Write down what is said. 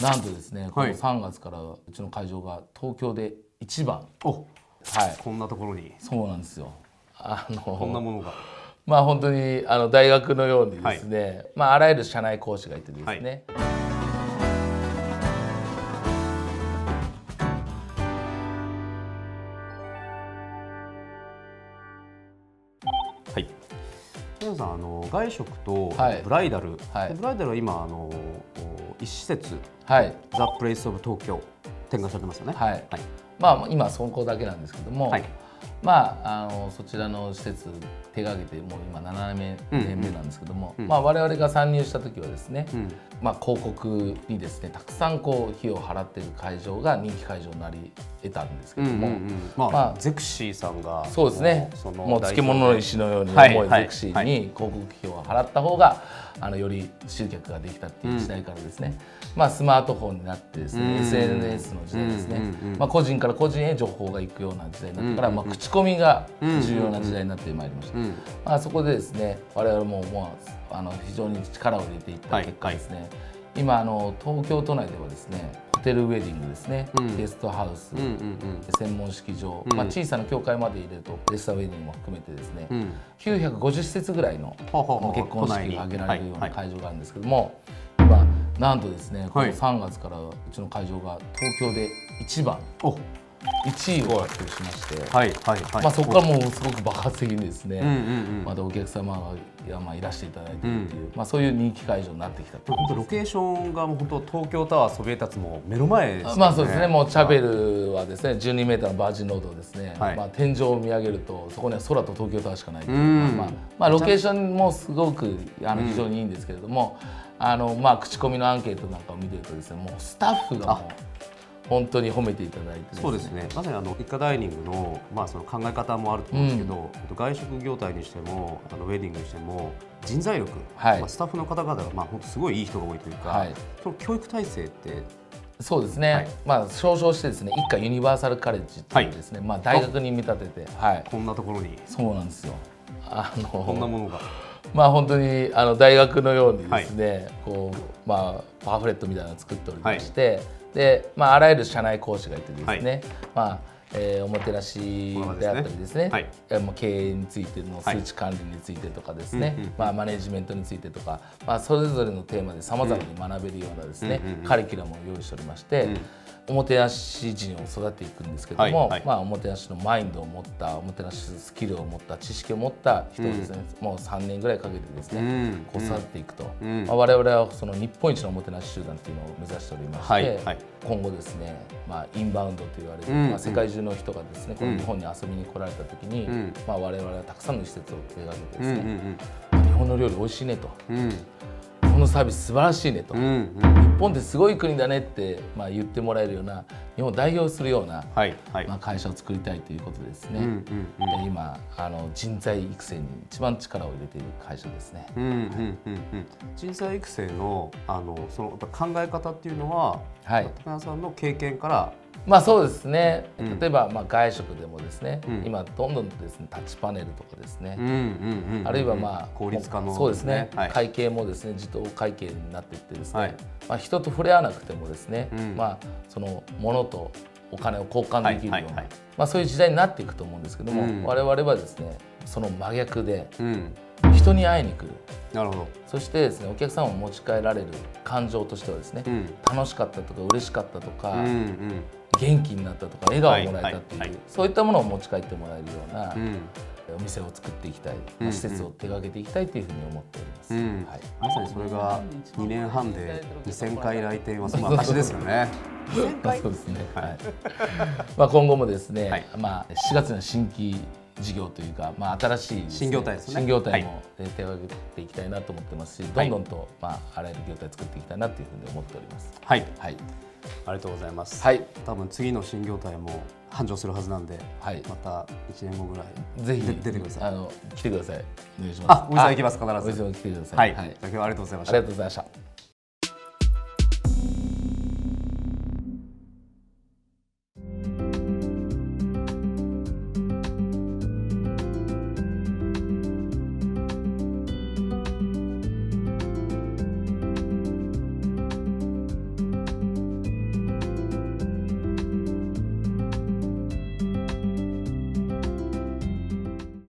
なんとですね、この3月からうちの会場が東京で一番、こんなところに。そうなんですよ。こんなものがまあ本当に大学のようにですね、まああらゆる社内講師がいてですね、皆さん外食とブライダル、ブライダルは今一施設、ザ・プレイス・オブ・東京展開されてますよね。まあ今そこだけなんですけども、まあそちらの施設手がけてもう今7年目なんですけども、我々が参入した時はですね、まあ広告にですねたくさんこう費用を払っている会場が人気会場になり得たんですけども、まあゼクシーさんがそうですね、もう漬物の石のように重いゼクシーに広告費用を払った方がより集客ができたっていう時代からですね、まあスマートフォンになってですね SNS の時代ですね、まあ個人から個人へ情報がいくような時代になってから、まあ口コミが重要な時代になってまいりました。まあそこでですね我々も非常に力を入れていった結果ですね、今東京都内ではですねホテルウェディングですね、ゲストハウス、専門式場、まあ小さな教会まで入れるとレスターウェディングも含めてですね950施設ぐらいの結婚式が挙げられるような会場があるんですけども、今なんとですねこの3月からうちの会場が東京で1位を獲得しまして、まあそこからもうすごく爆発的にですねまたお客様がいらしていただいているっていう、まあそういう人気会場になってきたと。本当ロケーションがもう本当東京タワーそびえ立つもう目の前ですね。まあそうですね、もうチャペルはですね12メーターのバージンロードをですね、まあ天井を見上げるとそこには空と東京タワーしかないという、まあロケーションもすごく非常にいいんですけれども、まあ口コミのアンケートなんかを見てるとですねもうスタッフがもう本当に褒めていただいて、そうですね。まさに一家ダイニングのまあその考え方もあると思うんですけど、外食業態にしてもウェディングにしても人材力、スタッフの方々がまあ本当すごいいい人が多いというか、その教育体制ってそうですね。まあ少々してですね一家ユニバーサルカレッジっていうですね、まあ大学に見立てて、こんなところに、そうなんですよ。こんなものが。まあ本当に大学のようにですね、こうまあパンフレットみたいなのを作っておりまして。でまあ、あらゆる社内講師がいてですね、おもてなしであったりですね、経営についての数値管理についてとかですね、マネジメントについてとか、まあ、それぞれのテーマでさまざまに学べるようなですねカリキュラムを用意しておりまして。おもてなし人を育てていくんですけども、おもてなしのマインドを持ったおもてなしスキルを持った知識を持った人をですね、もう3年ぐらいかけてですねこう育てていくと、我々はその日本一のおもてなし集団っていうのを目指しておりまして、今後ですね、まあインバウンドと言われる、まあ世界中の人がですねこの日本に遊びに来られた時に、まあ我々はたくさんの施設を手がけてですね、日本の料理美味しいねと。このサービス素晴らしいねと、日本ってすごい国だねってまあ言ってもらえるような日本を代表するようなまあ会社を作りたいということでですね、今人材育成に一番力を入れている会社ですね。人材育成のその考え方っていうのは高田さんの経験から。まあそうですね、例えばまあ外食でもですね、今どんどんですねタッチパネルとかですね、あるいはまあ効率化のそうですね、会計もですね自動会計になっていってですね、まあ人と触れ合わなくてもですね、まあその物とお金を交換できるような、まあそういう時代になっていくと思うんですけども、我々はですねその真逆で人に会いに来る。なるほど。そしてですねお客さんを持ち帰られる感情としてはですね、楽しかったとか嬉しかったとか。元気になったとか笑顔をもらえたっていう、そういったものを持ち帰ってもらえるようなお店を作っていきたい、施設を手がけていきたいというふうに思っております。まさにそれが2年半で2000回来店はその証ですよね。そうですね。今後もですね7月の新規事業というか、まあ、新しい新業態ですね、新業態も手を挙げていきたいなと思ってますし、どんどんとまああらゆる業態作っていきたいなというふうに思っております。はい、ありがとうございます。多分次の新業態も繁盛するはずなんで、また1年後ぐらいぜひ出てください。来てください。お願いします。お店行きます。必ずお店も来てください。今日はありがとうございました。ありがとうございました。